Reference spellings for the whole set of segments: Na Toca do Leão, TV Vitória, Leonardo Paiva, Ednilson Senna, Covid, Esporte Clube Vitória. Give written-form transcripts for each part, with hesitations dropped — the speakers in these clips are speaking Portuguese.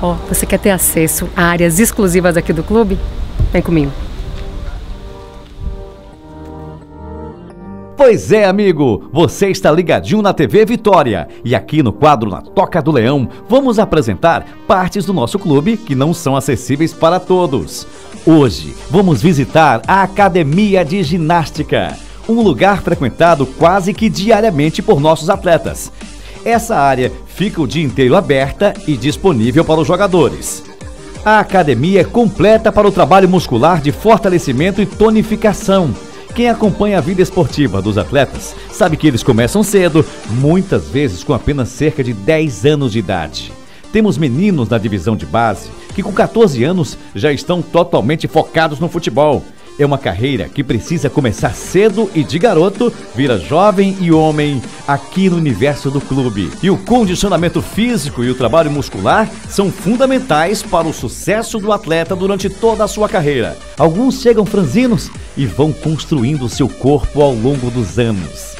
Ó, você quer ter acesso a áreas exclusivas aqui do clube? Vem comigo. Pois é, amigo, você está ligadinho na TV Vitória e aqui no quadro Na Toca do Leão vamos apresentar partes do nosso clube que não são acessíveis para todos. Hoje vamos visitar a Academia de Ginástica, um lugar frequentado quase que diariamente por nossos atletas. Essa área fica o dia inteiro aberta e disponível para os jogadores. A academia é completa para o trabalho muscular de fortalecimento e tonificação. Quem acompanha a vida esportiva dos atletas sabe que eles começam cedo, muitas vezes com apenas cerca de 10 anos de idade. Temos meninos na divisão de base que com 14 anos já estão totalmente focados no futebol. É uma carreira que precisa começar cedo e de garoto vira jovem e homem aqui no universo do clube. E o condicionamento físico e o trabalho muscular são fundamentais para o sucesso do atleta durante toda a sua carreira. Alguns chegam franzinos e vão construindo seu corpo ao longo dos anos.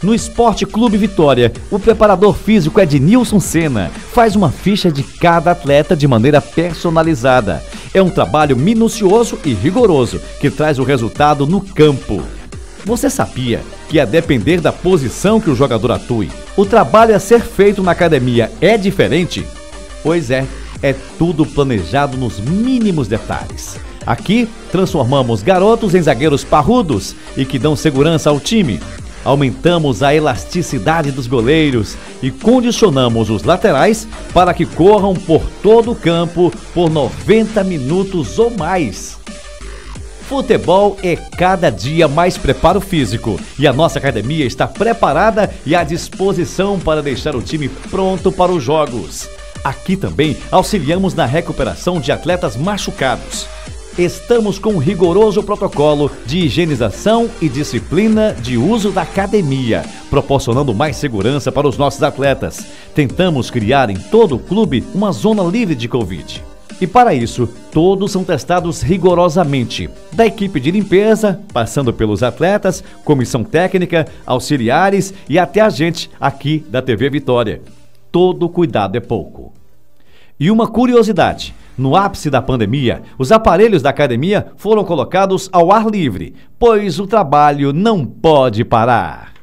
No Esporte Clube Vitória, o preparador físico Ednilson Senna faz uma ficha de cada atleta de maneira personalizada. É um trabalho minucioso e rigoroso que traz o resultado no campo. Você sabia que, a depender da posição que o jogador atue, o trabalho a ser feito na academia é diferente? Pois é, é tudo planejado nos mínimos detalhes. Aqui, transformamos garotos em zagueiros parrudos e que dão segurança ao time. Aumentamos a elasticidade dos goleiros e condicionamos os laterais para que corram por todo o campo por 90 minutos ou mais. Futebol é cada dia mais preparo físico e a nossa academia está preparada e à disposição para deixar o time pronto para os jogos. Aqui também auxiliamos na recuperação de atletas machucados. Estamos com um rigoroso protocolo de higienização e disciplina de uso da academia, proporcionando mais segurança para os nossos atletas. Tentamos criar em todo o clube uma zona livre de Covid. E para isso, todos são testados rigorosamente, da equipe de limpeza, passando pelos atletas, comissão técnica, auxiliares e até a gente aqui da TV Vitória. Todo cuidado é pouco. E uma curiosidade, no ápice da pandemia, os aparelhos da academia foram colocados ao ar livre, pois o trabalho não pode parar.